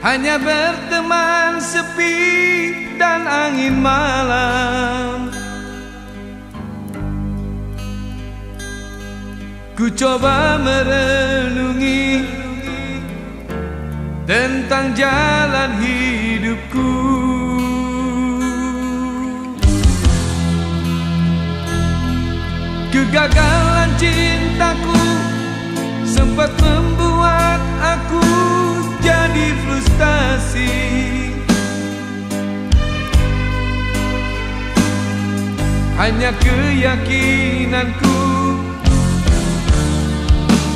hanya berteman sepi dan angin malam. Ku coba merenungi tentang jalan hidupku. Kegagalan cintaku sempat membuat aku jadi frustasi. Hanya keyakinanku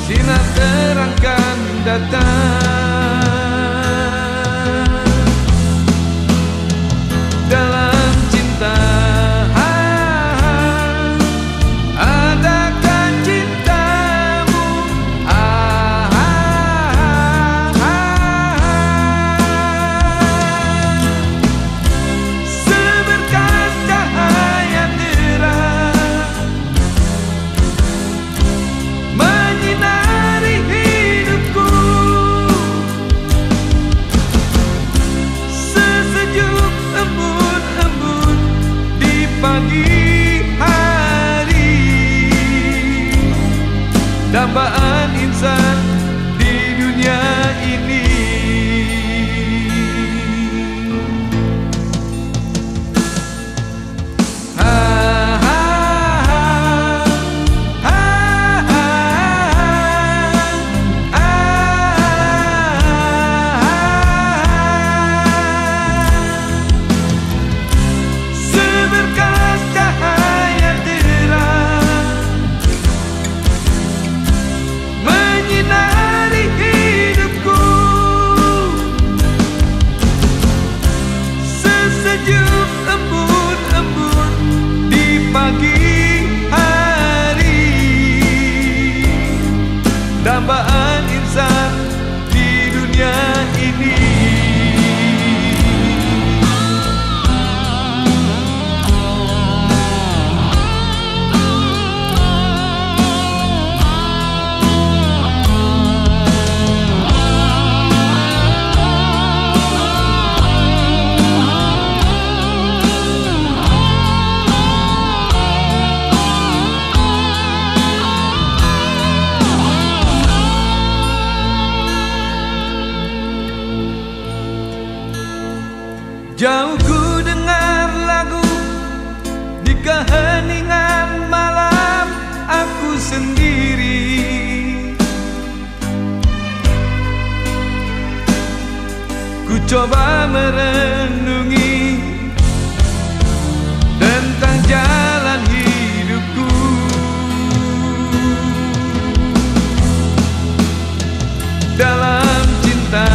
sinar terangkan datang. Dalam cinta adakah cintamu? Seberkas cahaya terang menyinari hidupku, sesejuk embun-embun di pagi hari, dambaan insan di dunia ini. Jauh ku dengar lagu di keheningan malam, aku sendiri. Ku coba merenungi tentang jalan hidupku. Dalam cinta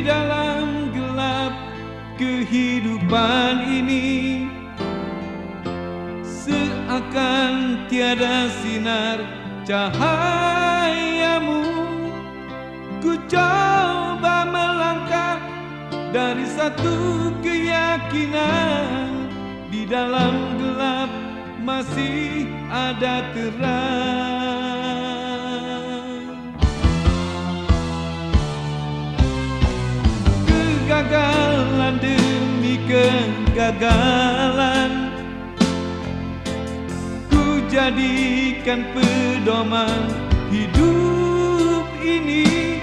dalam gelap kehidupan ini seakan tiada sinar cahayamu. Ku coba melangkah dari satu keyakinan, di dalam gelap masih ada terang. Kegagalan demi kegagalan jadikan pedoman hidup ini.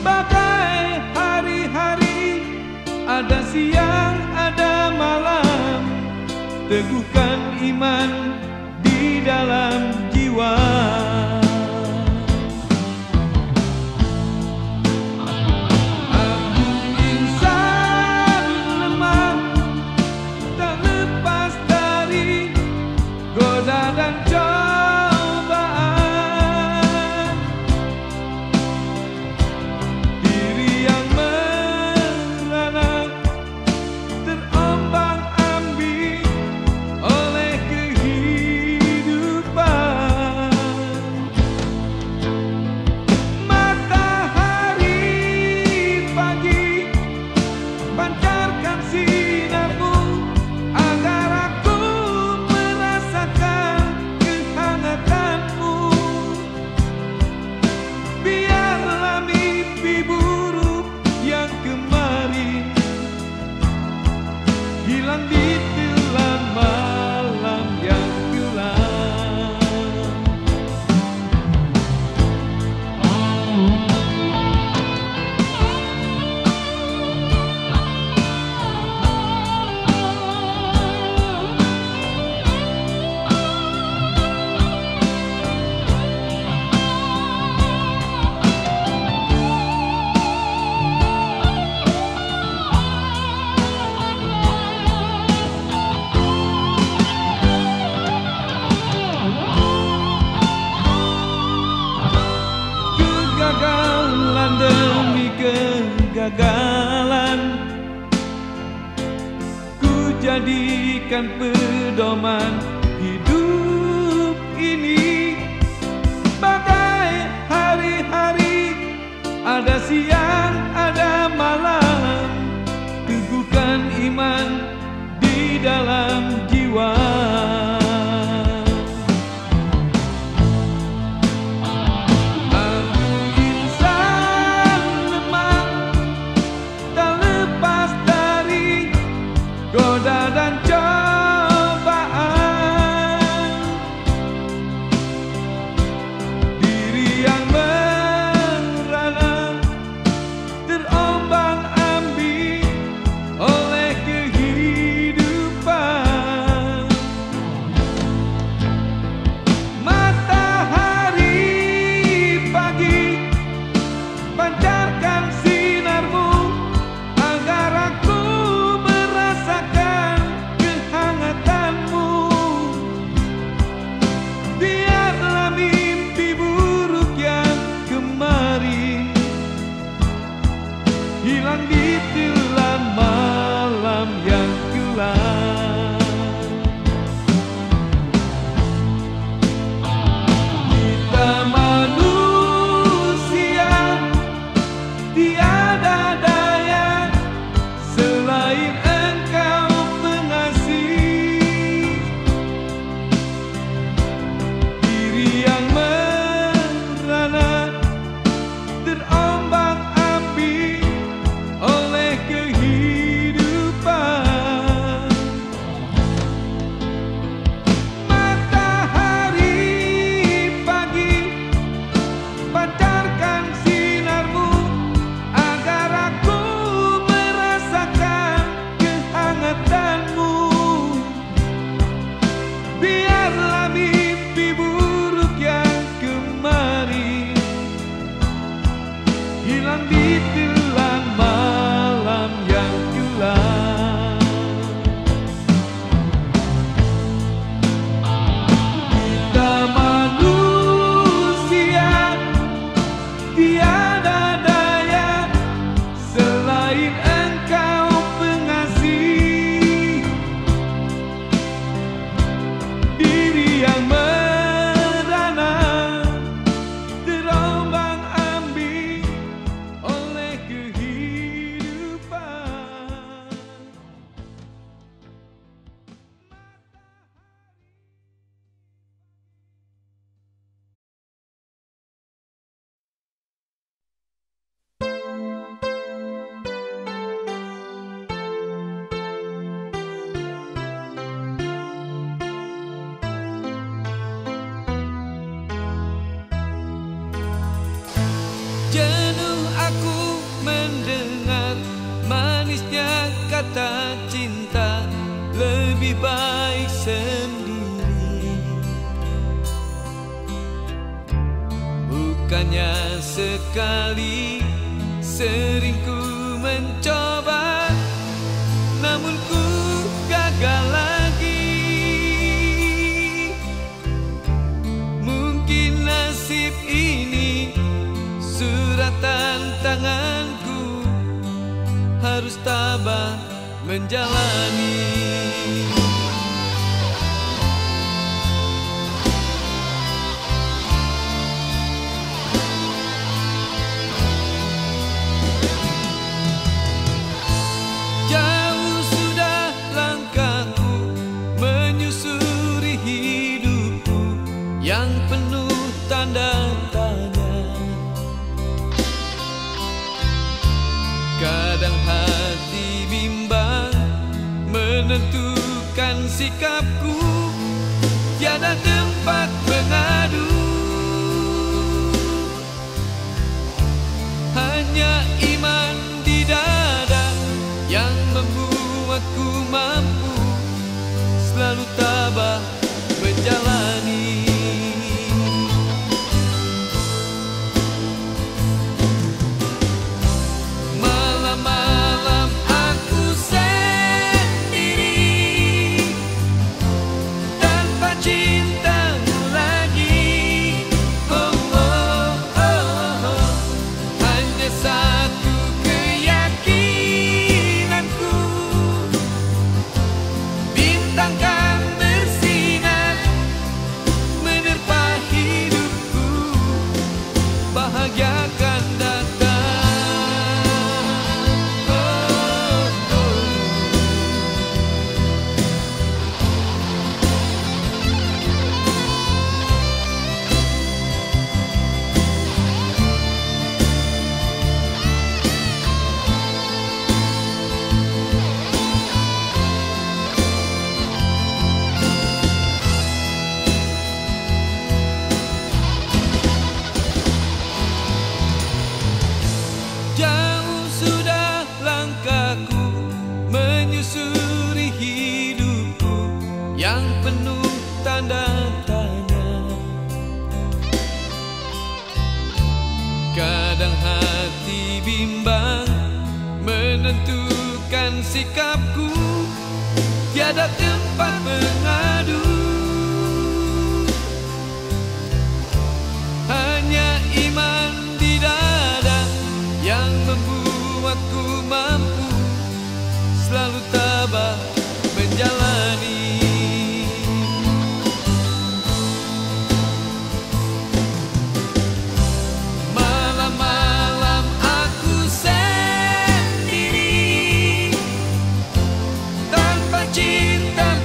Bagai hari-hari, ada siang, ada malam. Teguhkan iman di dalam jiwa. Kegagalan ku jadikan pedoman hidup ini. Bagai hari-hari, ada siang, ada malam. Teguhkan iman di dalam jiwa. Goda dan cobaan, diri yang merana, terombang ambing oleh kehidupan. Matahari pagi, pancarkan sinarmu agar aku hilang di telan malam yang gelap. Kita manusia tiada daya selain Engkau pengasih. Diri yang merana, terombang ambing oleh kehidupan. Matahari pagi, pancarkan sinarmu agar aku merasakan kehangatanmu. Biarlah mimpi buruk yang kemarin hilang di telan malam yang gelap. Kita manusia tiada daya selain Engkau. kata cinta, lebih baik sendiri. Bukannya sekali, sering ku mencoba, namun ku gagal lagi. Mungkin nasib ini suratan tanganku, harus tabah menjalani. Yang penuh tanda tanya, kadang hati bimbang menentukan sikapku, tiada tempat mengadu, hanya iman di dada yang membuatku mampu selalu tabah menjalani. Kadang hati bimbang menentukan sikapku, tiada tempat mengadu, hanya iman di dada yang membuatku mampu selalu tabah menjalani. Cinta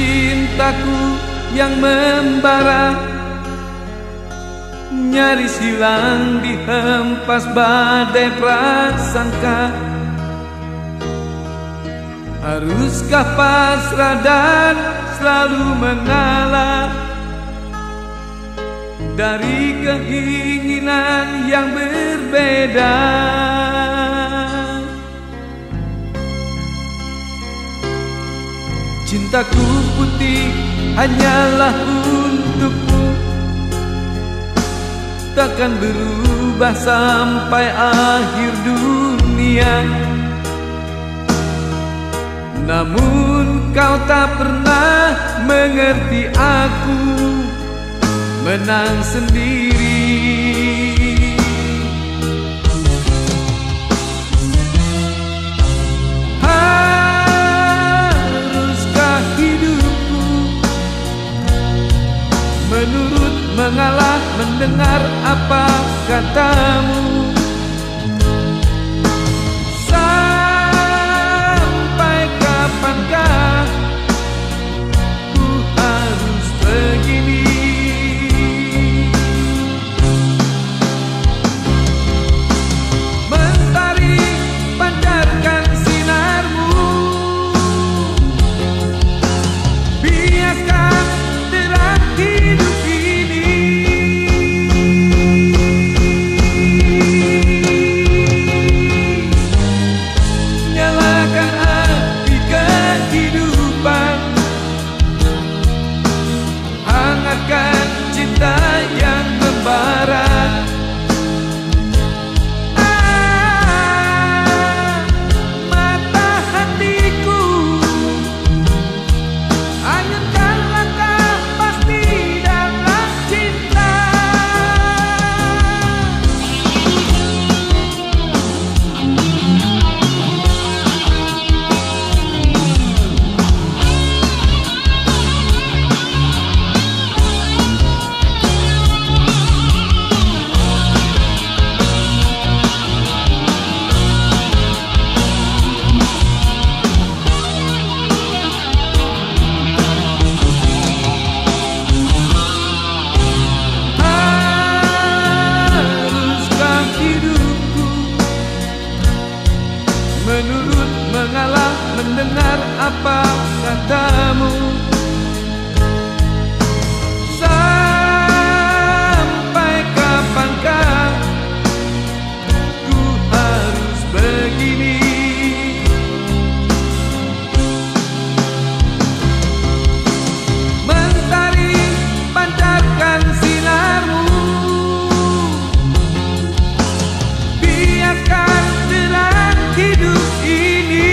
cintaku yang membara, nyaris hilang dihempas badai prasangka. Haruskah pasrah dan selalu mengalah dari keinginan yang berbeda? Cintaku putih hanyalah untukmu, takkan berubah sampai akhir dunia. Namun kau tak pernah mengerti aku menang sendiri. Haruskah hidupku menurut mengalah, mendengar apa katamu? Mendengar apa katamu, sampai kapankah ku harus begini? Mentari pancarkan sinarmu, biarkan terang hidup ini.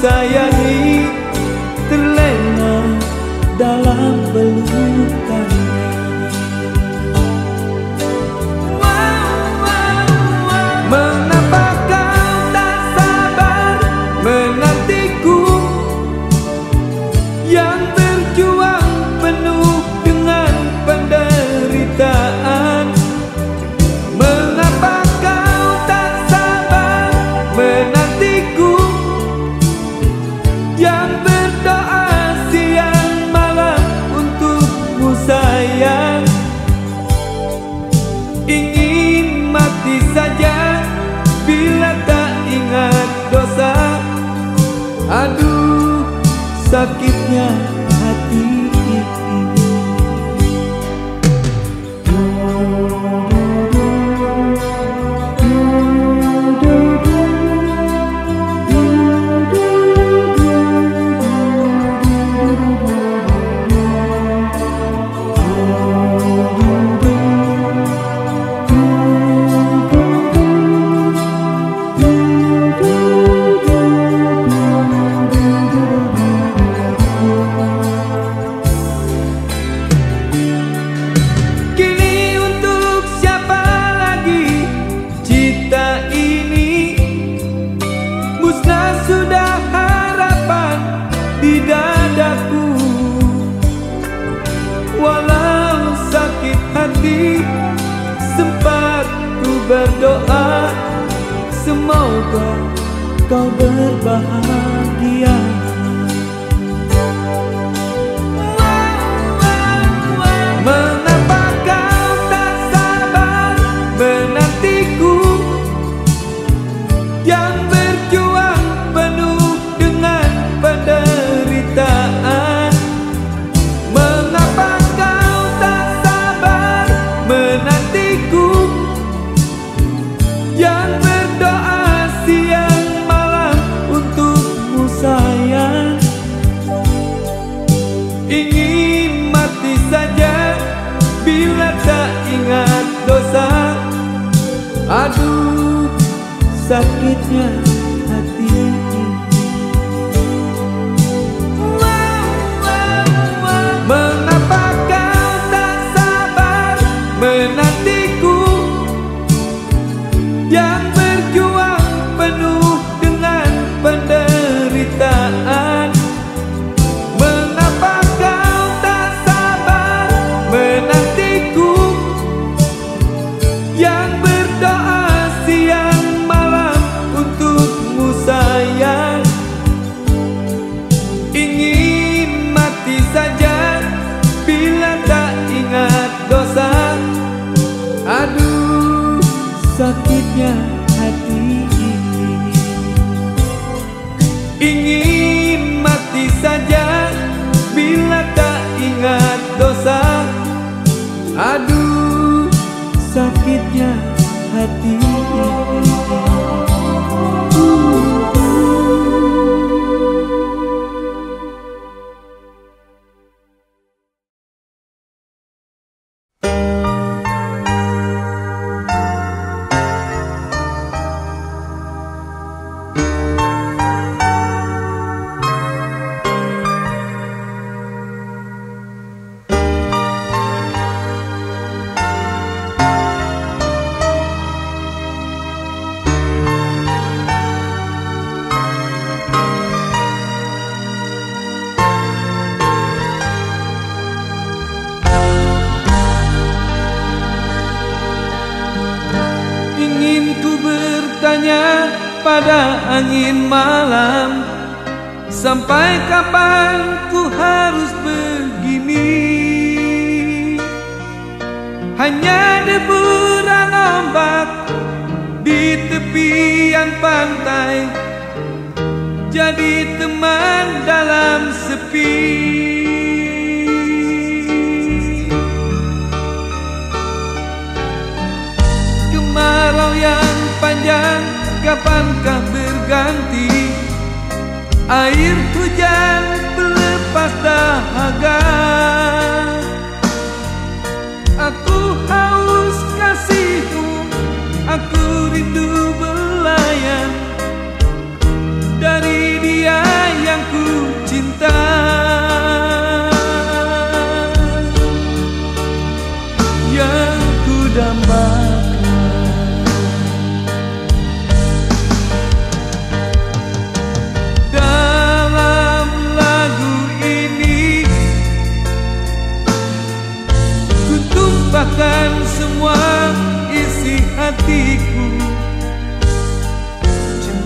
disayangi, terlena dalam pelukannya. Mengapa kau tak sabar menantiku, yang berjuang penuh dengan penderitaan? Mengapa kau tak sabar menantiku, yang berdoa siang malam untukmu sayang? Ingin mati saja bila tak ingat dosa. Aduh, sakitnya hati ini. Walau sakit hati, sempat ku berdoa, semoga kau berbahagia. Mengapa kau tak sabar menantiku, yang berjuang penuh dengan penderitaan? Ingin mati saja bila tak ingat dosa. Aduh, sakitnya hati ini. Mengapa kau tak sabar menantiku, yang berjuang penuh dengan penderitaan? Aduh, sakitnya hati ini. Ingin mati saja bila tak ingat dosa. Aduh, sakitnya hati ini. Pada angin malam, sampai kapan ku harus begini? Hanya deburan ombak di tepian pantai, jadi teman dalam sepi. Kemarau yang panjang kapankah berganti? Air hujan berlepas dahaga. Aku haus kasihmu, aku rindu belayan dari dia.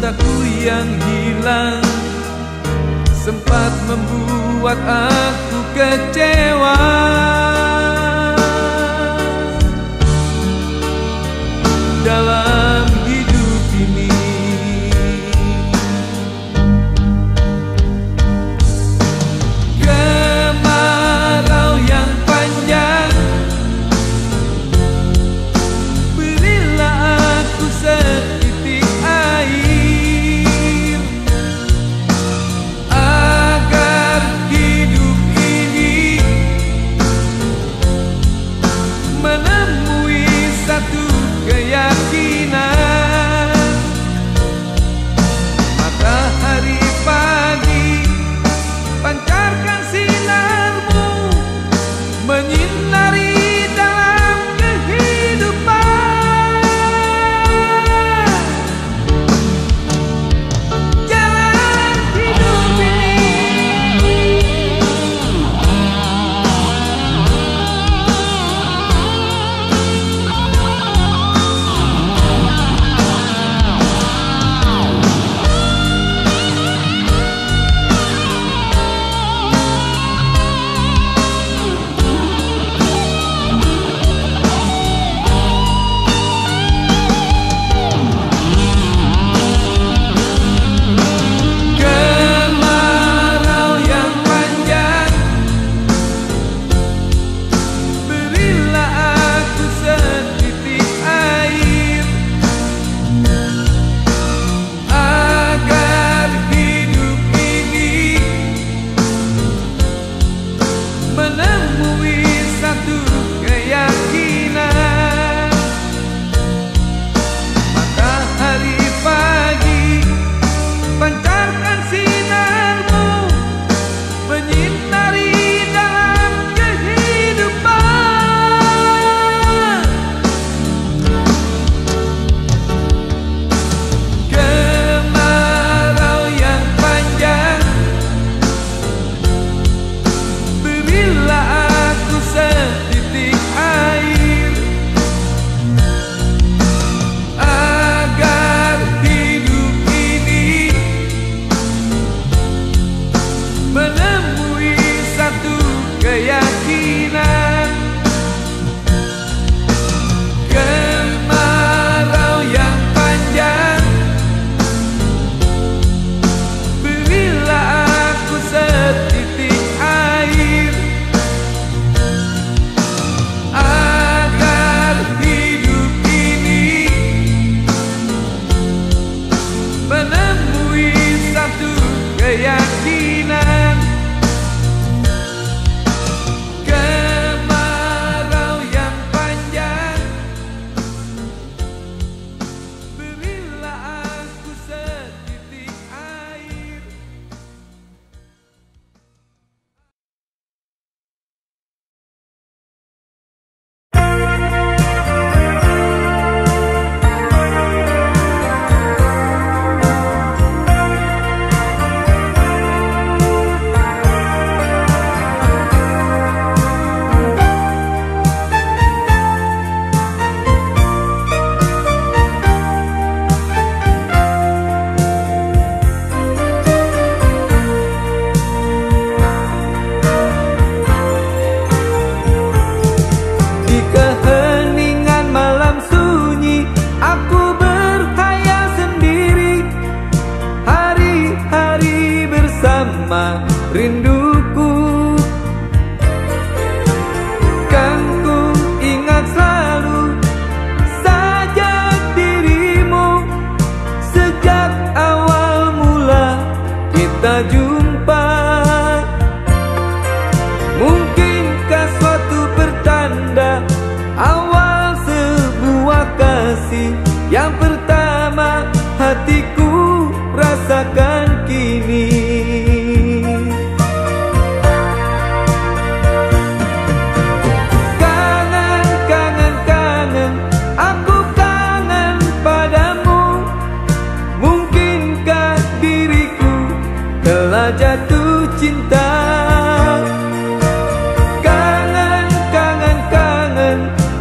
cintaku yang hilang sempat membuat aku kecewa. Dalam hidup ini kemarau yang panjang, berilah aku setitik air agar hidup ini menemui satu keyakinan. Matahari pagi, pancarkan sinarmu menyinari dalam kehidupan. Jalan hidup ini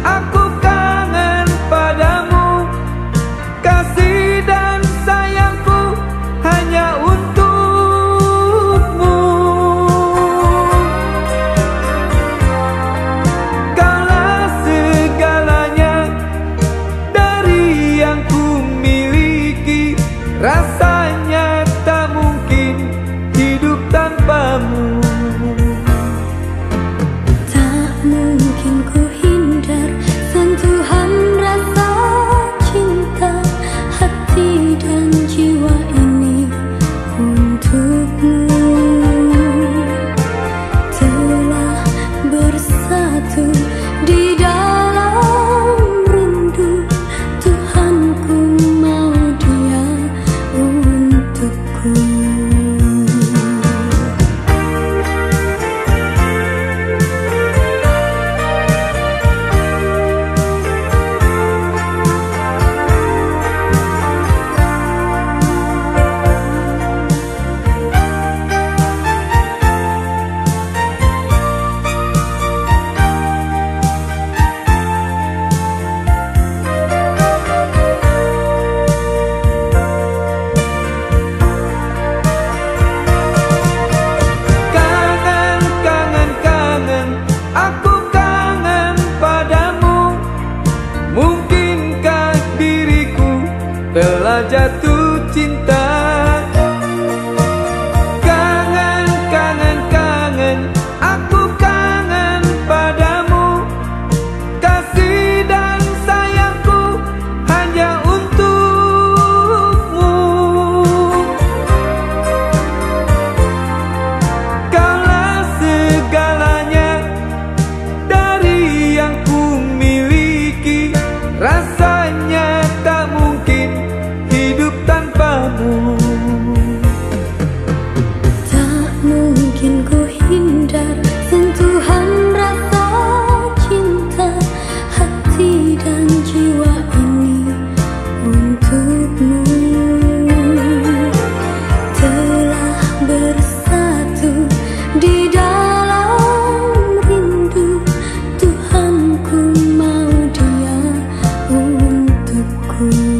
Aku kangen padamu, kasih dan sayang. Rasanya tak mungkin hidup tanpamu. Tak mungkin ku hindar sentuhan rasa cinta hati dan jiwa ini untukmu. Telah bersatu di dalam jatuh cinta. Kangen, kangen, kangen, aku kangen padamu. Kasih dan sayangku hanya untukmu. Kaulah segalanya dari yang ku miliki. Rasanya tak mungkin tanpamu. Tak mungkin ku hindar sentuhan rasa cinta hati dan jiwa ini untukmu. Telah bersatu di dalam rindu, Tuhan ku mau dia untukku.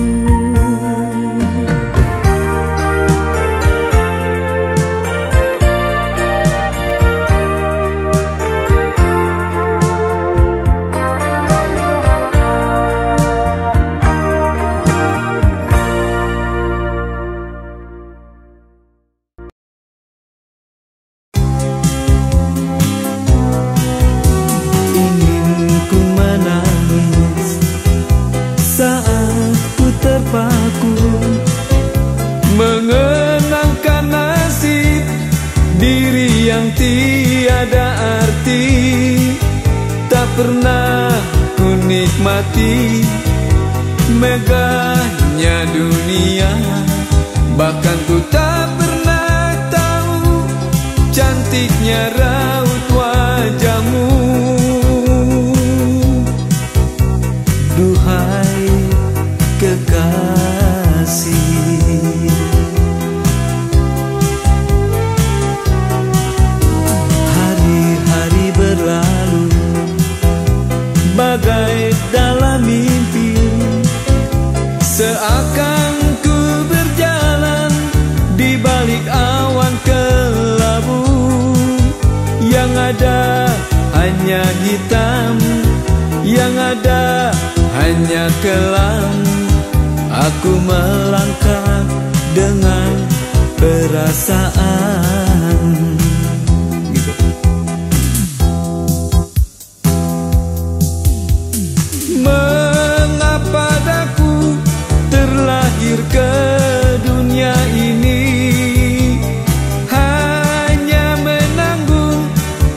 Pernah ku nikmati megahnya dunia, bahkan ku tak pernah tahu cantiknya raut wajahmu. Duhai kekasih, hari-hari berlalu bagai dalam mimpi, seakan ku berjalan di balik awan kelabu, yang ada hanya hitam, yang ada hanya kelam. Aku melangkah dengan perasaan. Ke dunia ini hanya menanggung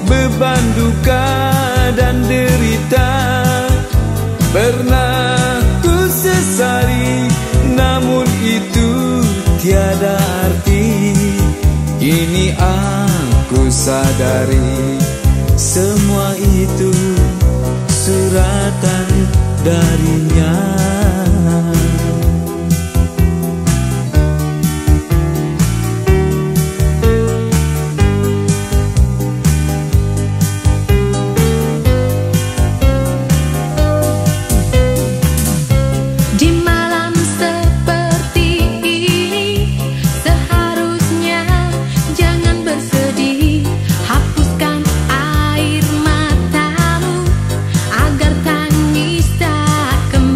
beban duka dan derita. Pernah ku sesali, namun itu tiada arti. Kini aku sadari semua itu suratan darinya. Hapuskan air matamu agar tangis tak kembali.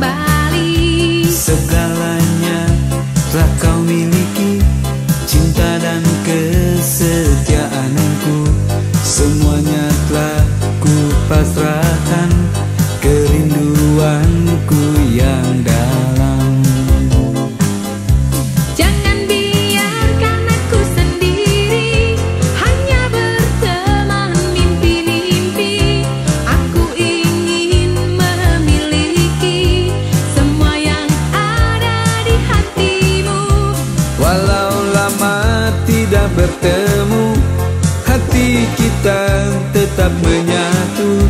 tetap menyatu.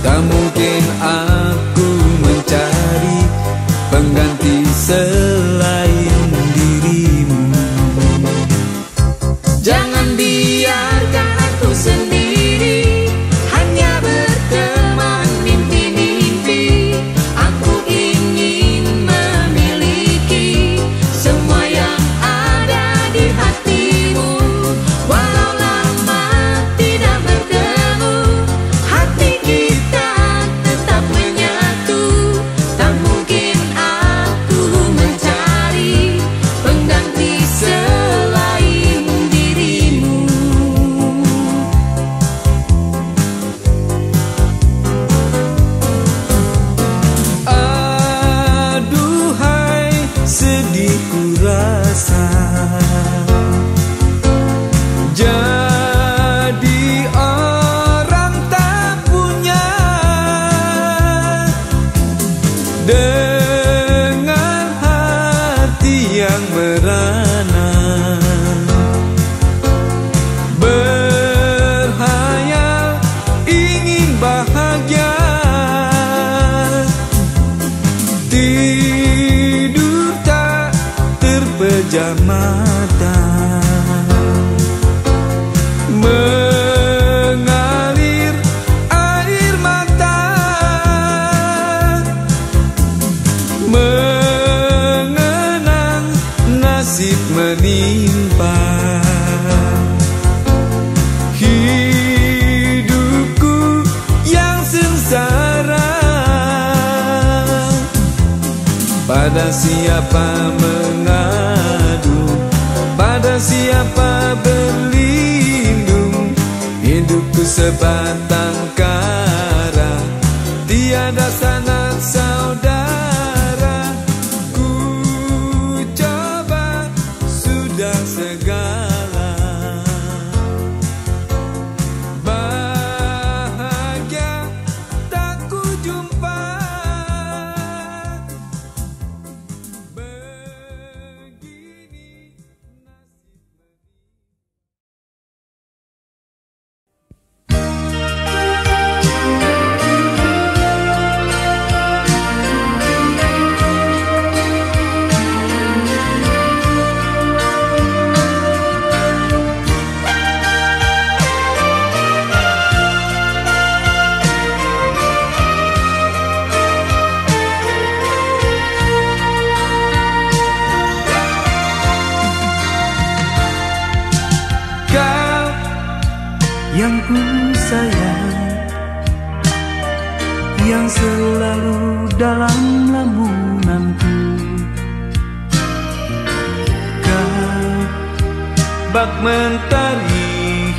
Tak mungkin aku mencari pengganti selain dirimu. Jangan biarkan aku sendiri, hanya berteman mimpi-mimpi. Aku ingin memiliki semua yang ada di hatimu. Walau lama tidak bertemu, hati kita tetap menyatu. Tak mungkin aku mencari pengganti mata. Mengalir air mata, mengenang nasib menimpa. Hidupku yang sengsara, pada siapa mengadu, pada siapa berlindung? Hidupku sebatang kara, tiada sanak saudara. Ku coba sudah segala, bahagia tak ku jumpa. Yang ku sayang, yang selalu dalam lamunanku. Kau bak mentari,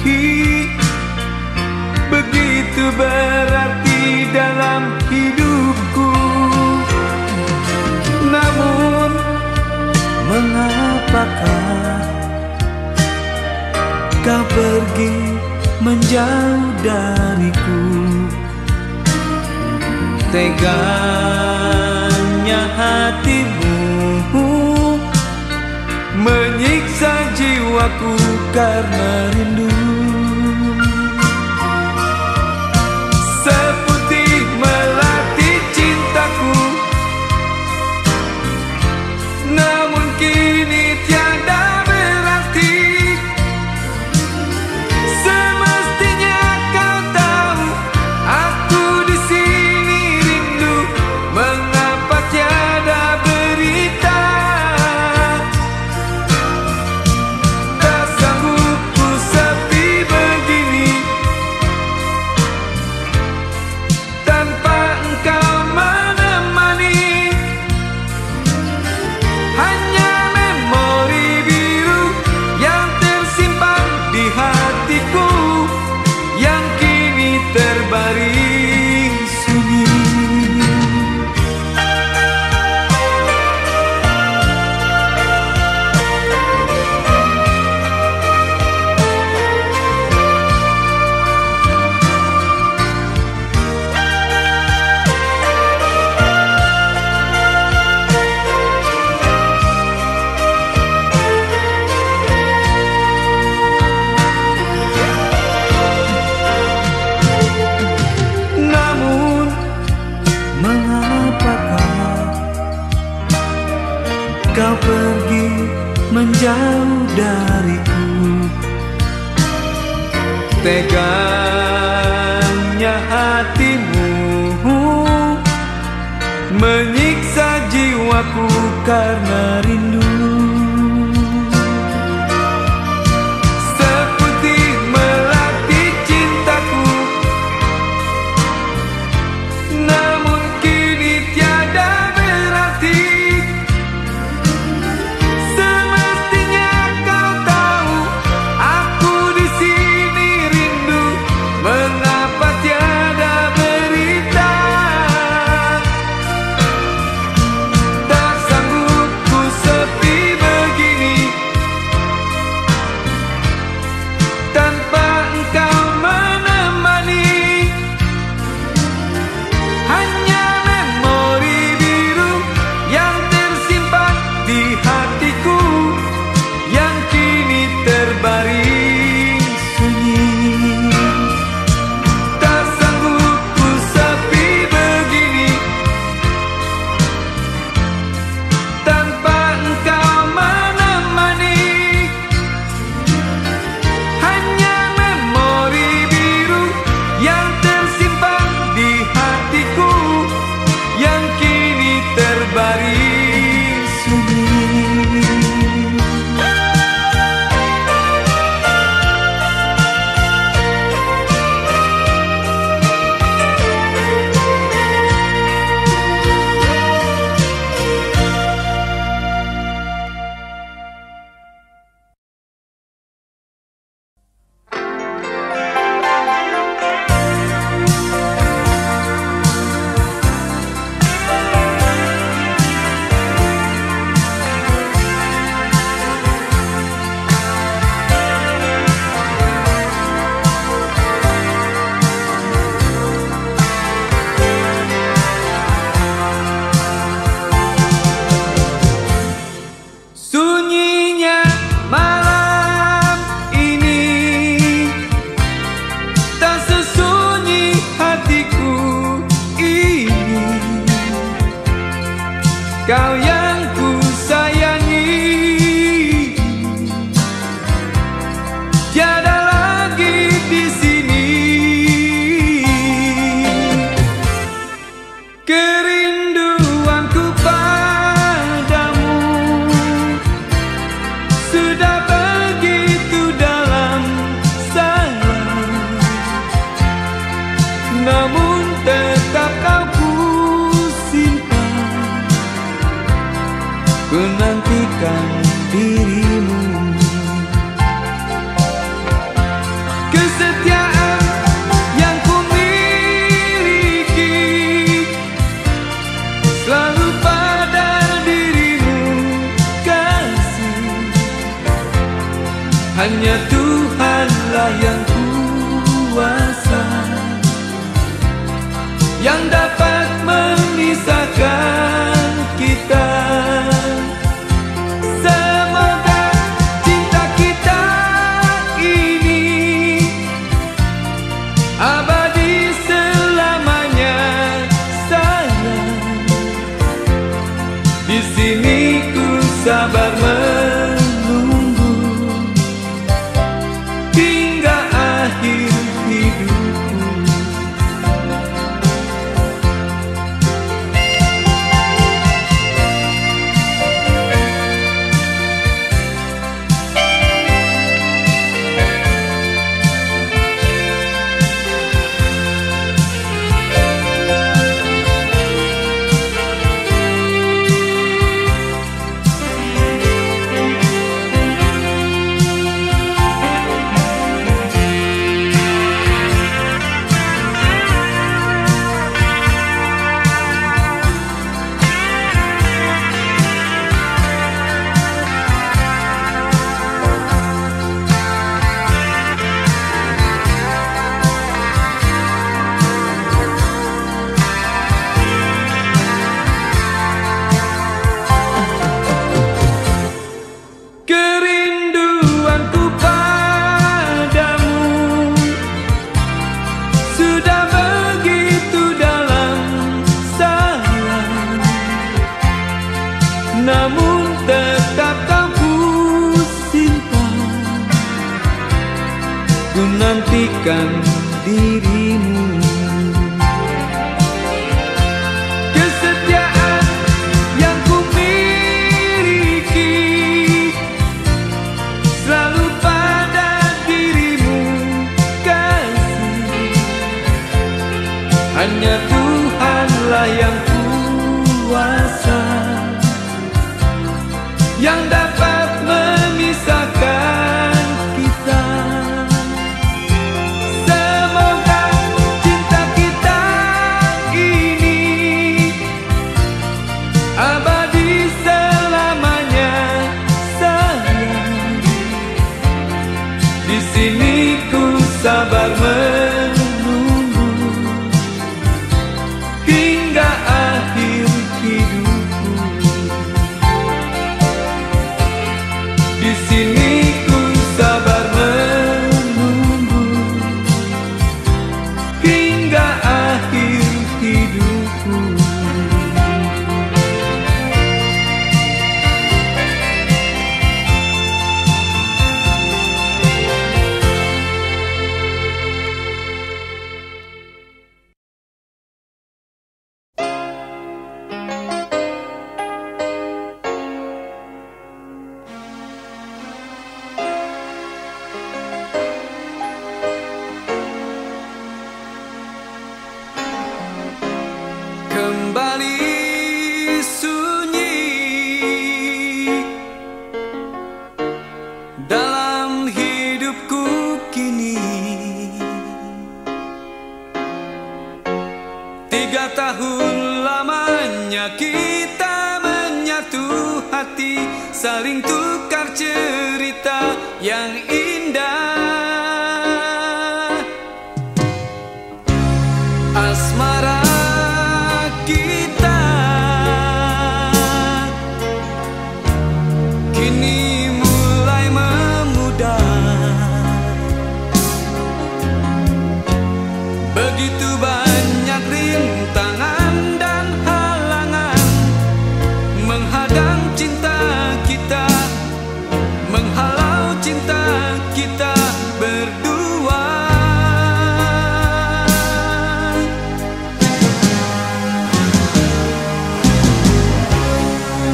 begitu berarti dalam hidupku. Namun mengapakah kau pergi menjauh dariku? Teganya hatimu menyiksa jiwaku karena rindu. Seputih melati cintaku, namun kini tiada berarti. Berita tak sanggup ku sepi. menjauh dariku. Teganya hatimu menyiksa jiwaku karena rindu. Seperti melati cintaku, namun kini tiada berarti. Semestinya kau tahu aku di sini rindu. Mengapa tiada berita? Tak sanggup ku sepi begini tanpa engkau menemani. Hanya memori biru yang tersimpan di hatiku yang kini terbaring sunyi. Tak sanggup ku sepi begini tanpa engkau menemani. Hanya memori biru yang tersimpan di hatiku yang kini terbaring sunyi. Sunyinya malam ini tak sesunyi hatiku ini. Kau yang ku sayangi tiada lagi di sini. Kerinduanku padamu sudah begitu dalam sana, namun tetap kau ku simpan. Ku nantikan dirimu, kesetiaan yang ku miliki selalu pada dirimu kasih. Hanya Tuhanlah yang kuasa yang dapat memisahkan kita. Semoga cinta kita ini abadi selamanya. Sayang, di sini ku sabar menunggu hingga akhir hidupku. berikan dirimu. Kesetiaan yang ku miliki selalu pada dirimu, kasih. Hanya Tuhanlah yang kuasa yang dapat memisahkan. Sabar menunggu hingga akhir hidupku. Di sini ku sabar menunggu hingga akhir hidupku. Saling tukar cerita yang indah, asmara kita kini mulai memudar. Begitu banyak rintangan dan halangan menghadang cinta kita, menghalau cinta kita berdua.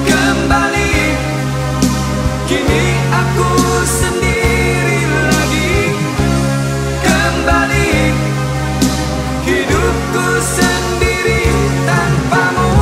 Kembali, kini aku sendiri lagi. Kembali, hidupku sendiri tanpamu.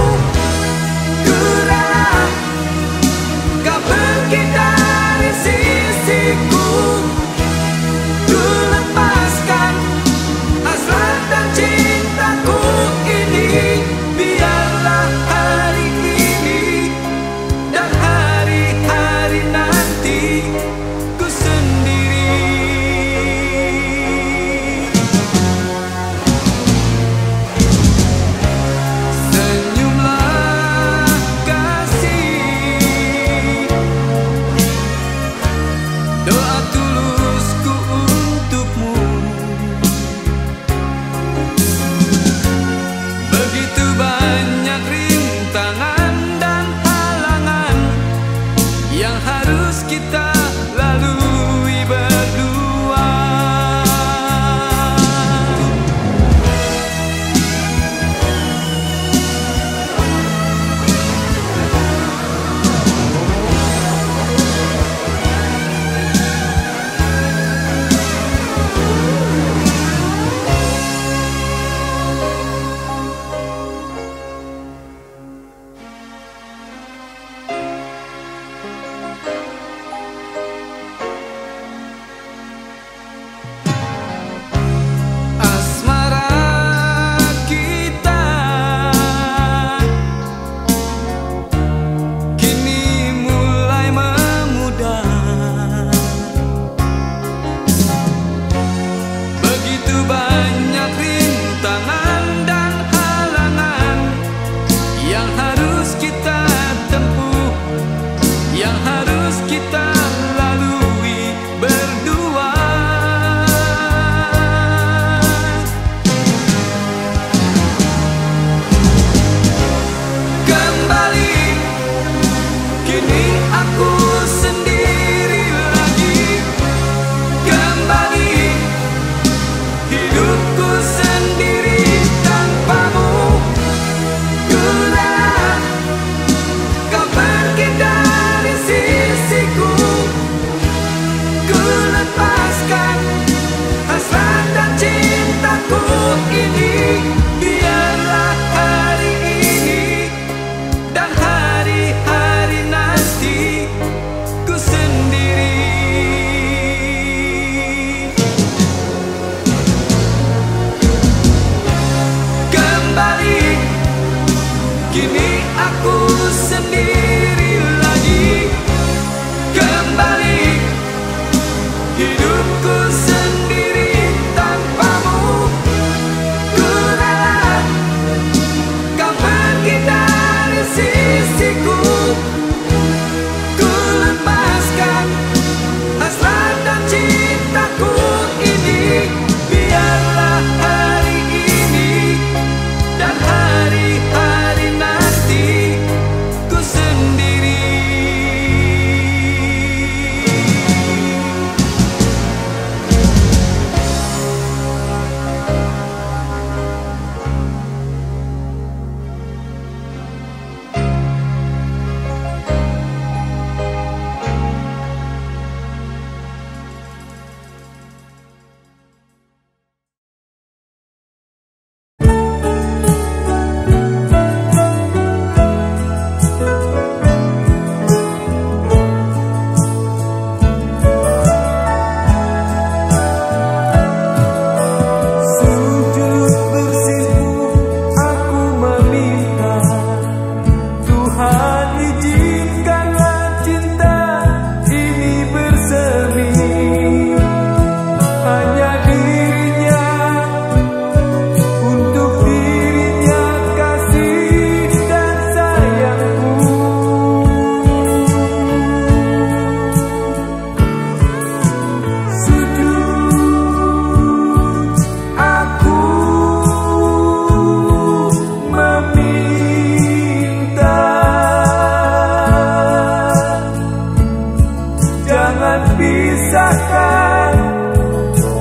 jangan pisahkan,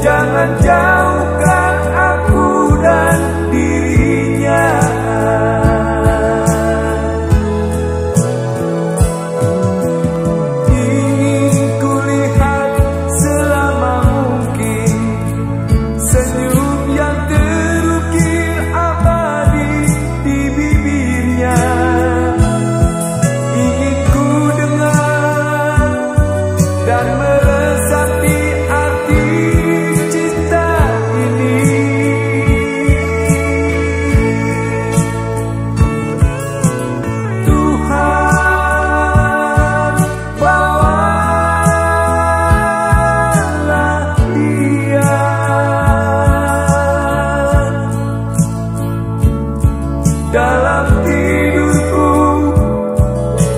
jangan jauhkan aku dan dirinya. Ingin kulihat selama mungkin senyum yang terukir abadi di bibirnya. Dalam tidurku,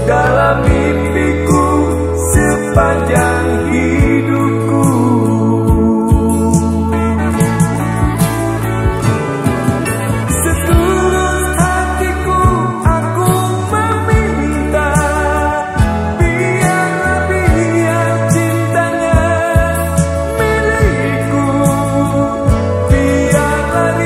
dalam mimpiku, sepanjang hidupku. Setulus hatiku, aku meminta, biarlah biar cintanya milikku, biarlah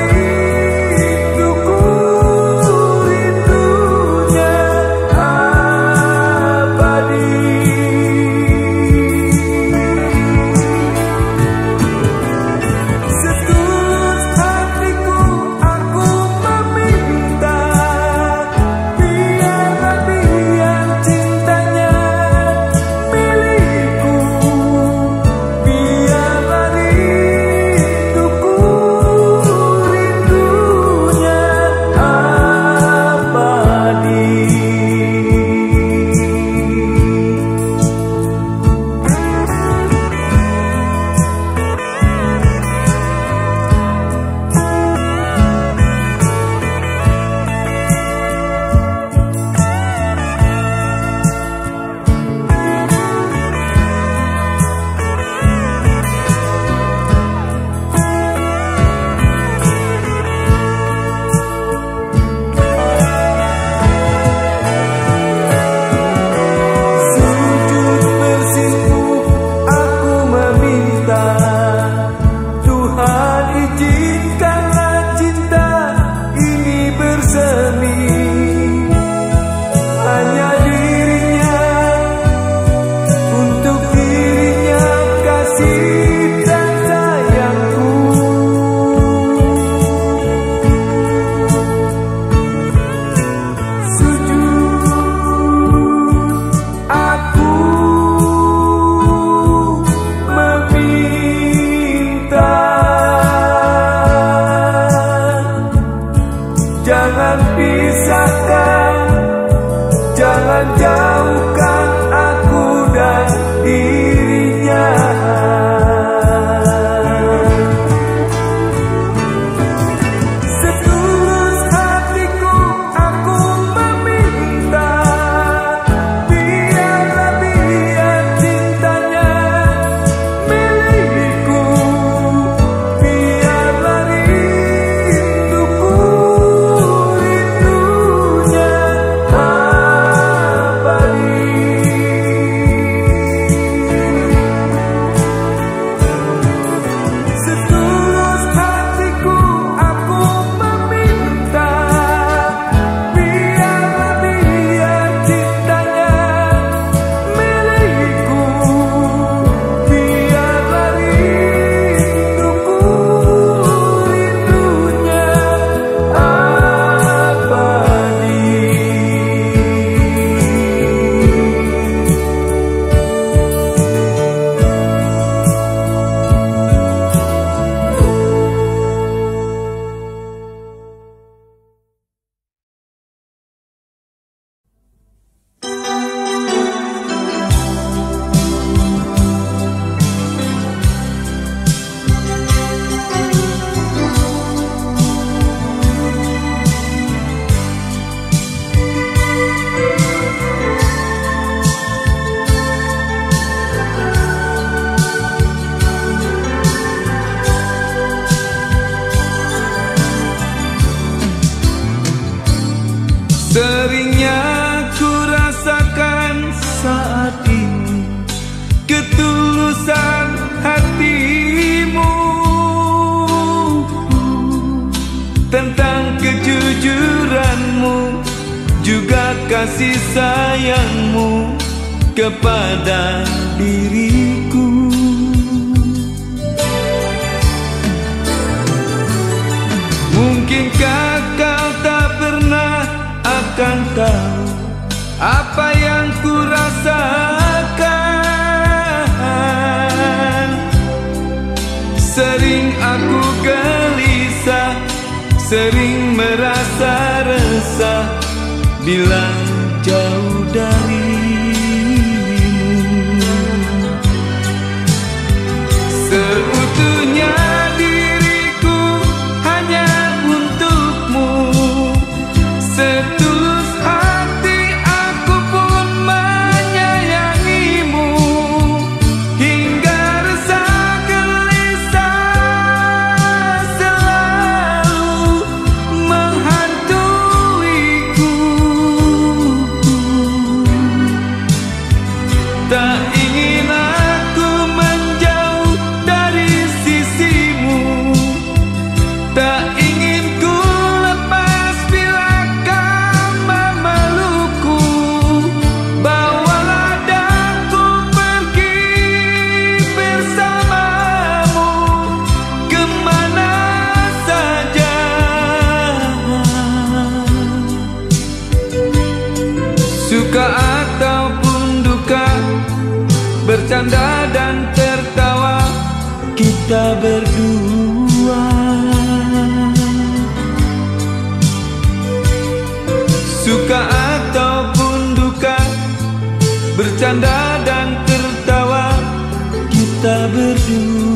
jangan pisahkan, jangan jauhkan aku dan dirinya. Setulus hatiku, aku meminta, biarlah biar cintanya milikku, biarlah seringnya ku rasakan saat ini ketul. kasih sayangmu kepada diriku. Mungkinkah kau tak pernah akan tahu apa yang ku rasakan? Sering aku gelisah, sering merasa resah bila jauh darimu. Seutuhnya diriku hanya untukmu, setulus hati aku pun menyayangimu, hingga resah gelisah selalu menghantuiku. Tak ingin aku menjauh dari sisimu, tak ingin ku lepas bila kau memelukku. Bawalah daku pergi bersamamu kemana saja. Suka ataupun duka, bercanda dan tertawa kita berdua. Suka ataupun duka, bercanda dan tertawa kita berdua.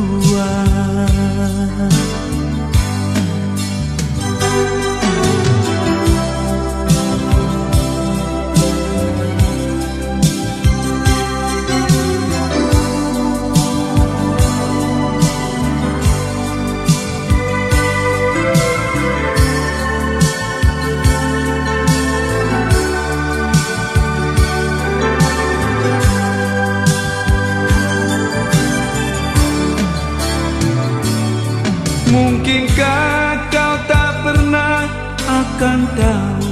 Mungkinkah kau tak pernah akan tahu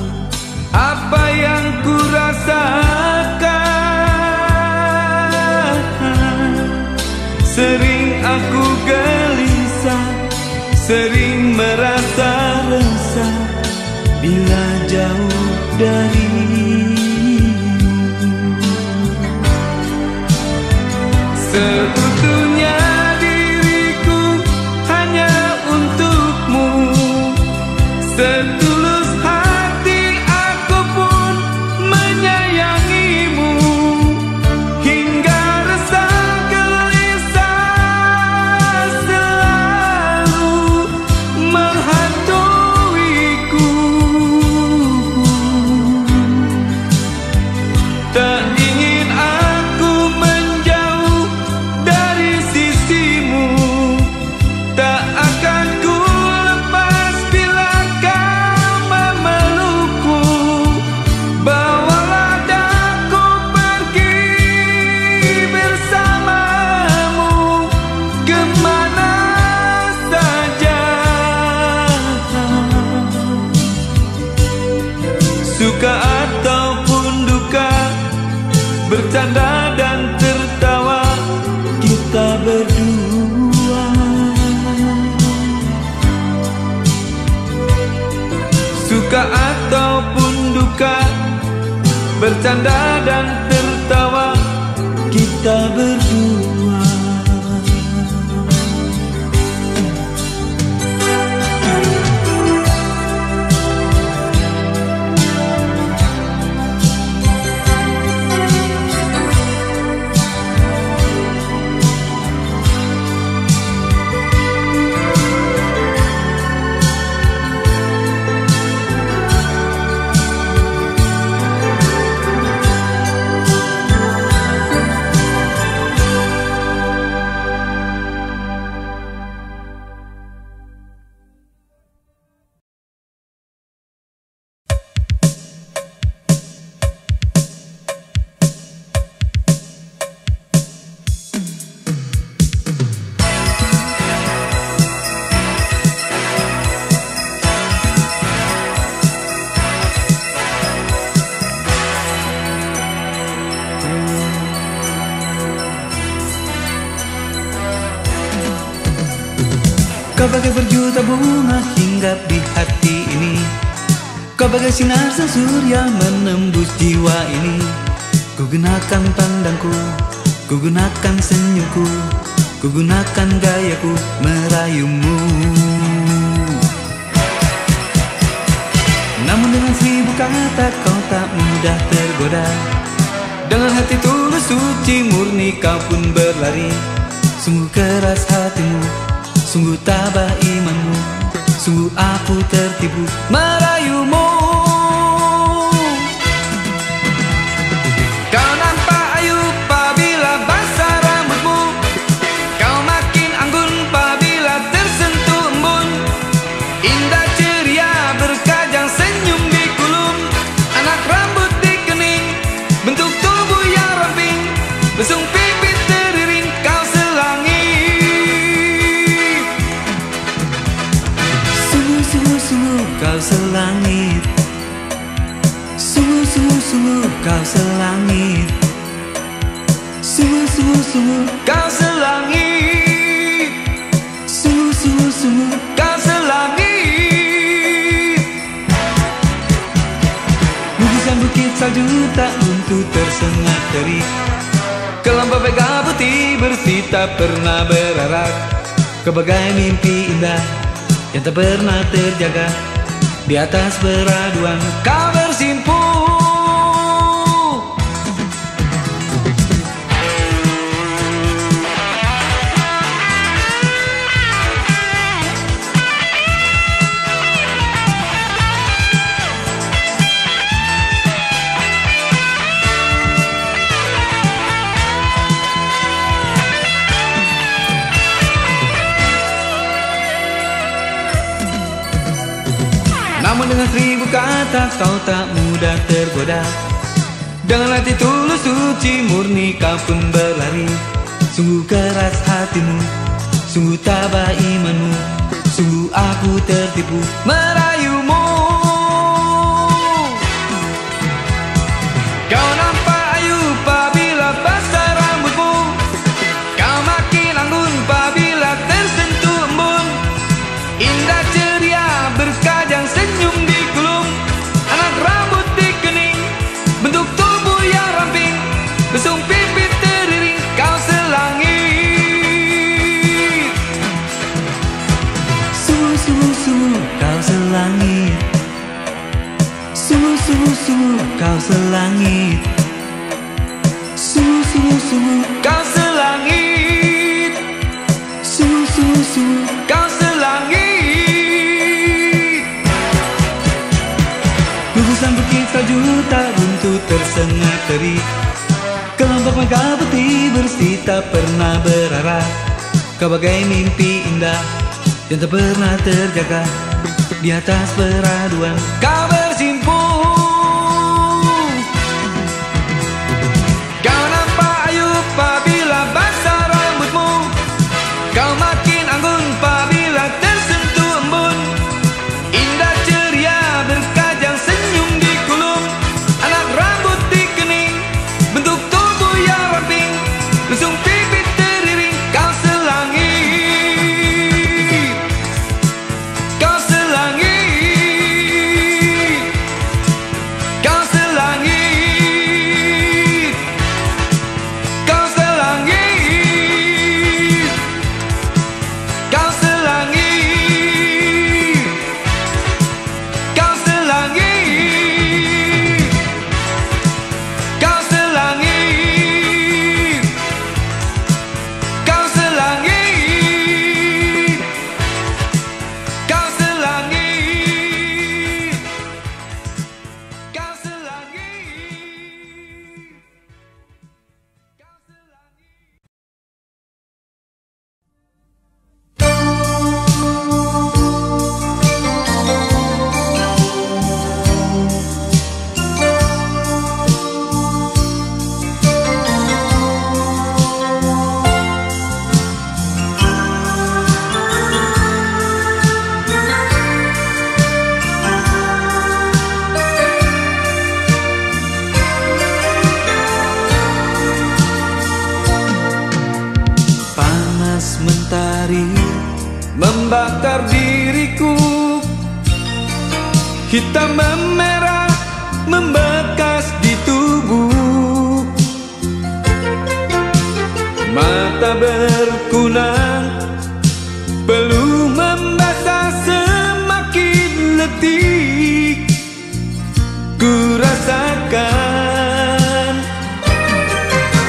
apa yang ku rasakan? Sering aku gelisah, sering merasa resah bila jauh darimu. Seutuhnya setulus hati aku pun menyayangimu, hingga resah gelisah selalu menghantuiku. Tak ingin aku menjauh dari sisimu, tak akan ku bercanda dan tertawa kita berdua. Suka ataupun duka, bercanda dan tertawa kita berdua. Kau bagai berjuta bunga hinggap di hati ini. Kau bagai sinar sang surya menembus jiwa ini. Kugunakan pandangku, kugunakan senyumku, kugunakan gayaku merayumu. Namun dengan seribu kata kau tak mudah tergoda. Dengan hati tulus suci murni kau pun berlari. Sungguh keras hatimu, sungguh tabah imanmu, sungguh aku tertipu merayumu. Kau nampak ayu apabila basah rambutmu, kau makin anggun apabila tersentuh embun. Indah ceria berkajang senyum di kulum, anak rambut di kening, bentuk tubuh yang ramping, besung pipit teriring kau selangi. Sungguh-sungguh kau selangit, sungguh-sungguh kau selangit, sungguh-sungguh kau selangit, sungguh-sungguh kau selangit. Lukisan bukit salju tak untuk tersengat terik, kelompok pega putih bersih tak pernah berarak. Kau bagai mimpi indah yang tak pernah terjaga, di atas beraduan kau bersimpu. Namun dengan seribu kata kau tak mudah tergoda. Dengan hati tulus suci murni kau pun berlari. Sungguh keras hatimu, sungguh tabah imanmu, sungguh aku tertipu merayumu. Kau nampak ayu apabila basah rambutmu, kau makin anggun apabila tersentuh embun. Indah ceria berkajang senyum, besung pipit teriring kau selangit. Sungguh-sungguh kau selangit, sungguh-sungguh kau selangit, sungguh-sungguh kau selangit, sungguh-sungguh kau selangit. Gugusan bukit salju tak untuk tersengat terik, kelompok mega putih bersih tak pernah berarak. Kau bagai mimpi indah yang tak pernah terjaga, di atas peraduan kau bersimpu. Kau nampak ayu apabila basah rambutmu, kau makin anggun apabila tersentuh embun. Indah ceria berkajang senyum di kulum, anak rambut di kening, bentuk besung pipit teriring kau selangit, kau selangit. membakar diriku, hitam memerah membekas di tubuh, mata berkunang, peluh membasah semakin letih ku rasakan.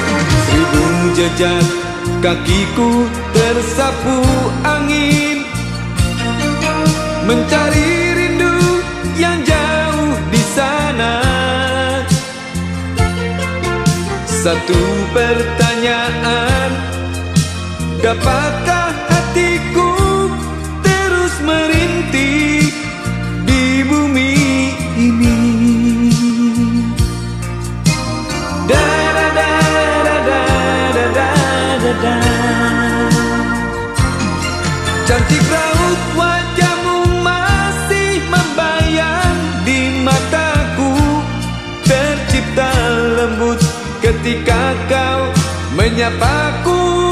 1000 jejak kakiku tersapu angin, mencari rindu yang jauh di sana. Satu pertanyaan, dapatkah hatiku terus merintih di bumi ini? Cantik raut wajahmu masih membayang di mataku, tercipta lembut ketika kau menyapaku.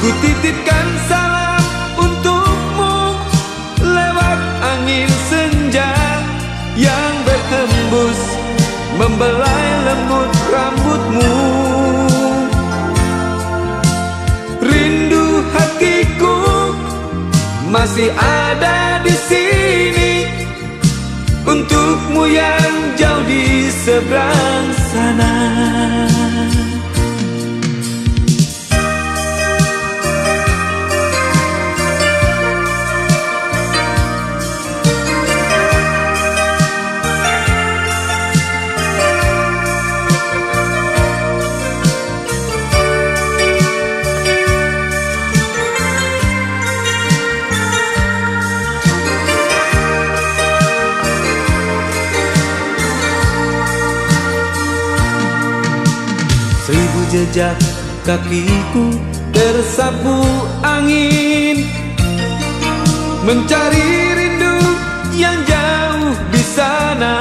Ku titipkan salam untukmu lewat angin senja yang berhembus membelai lembut rambutmu. Masih ada di sini untukmu yang jauh di seberang sana. Jejak kakiku tersapu angin, mencari rindu yang jauh di sana.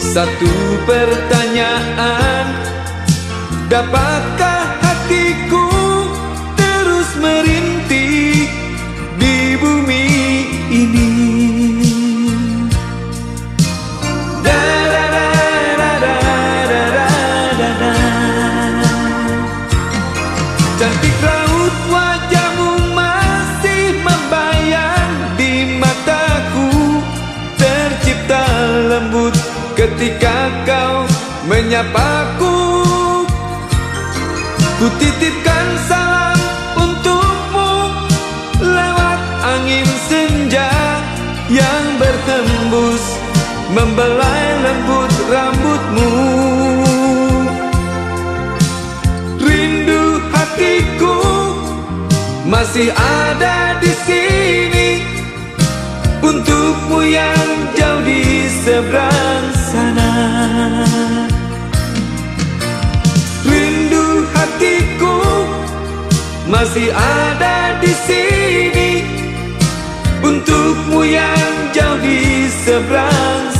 Satu pertanyaan, dapatkah hatiku terus merintih di bumi ini? Cantik raut wajahmu masih membayang di mataku, tercipta lembut ketika kau menyapaku. Ku titipkan salam untukmu lewat angin senja yang bertembus membelai lembut rambutmu. Masih ada di sini untukmu yang jauh di seberang sana. Rindu hatiku masih ada di sini untukmu yang jauh di seberang sana.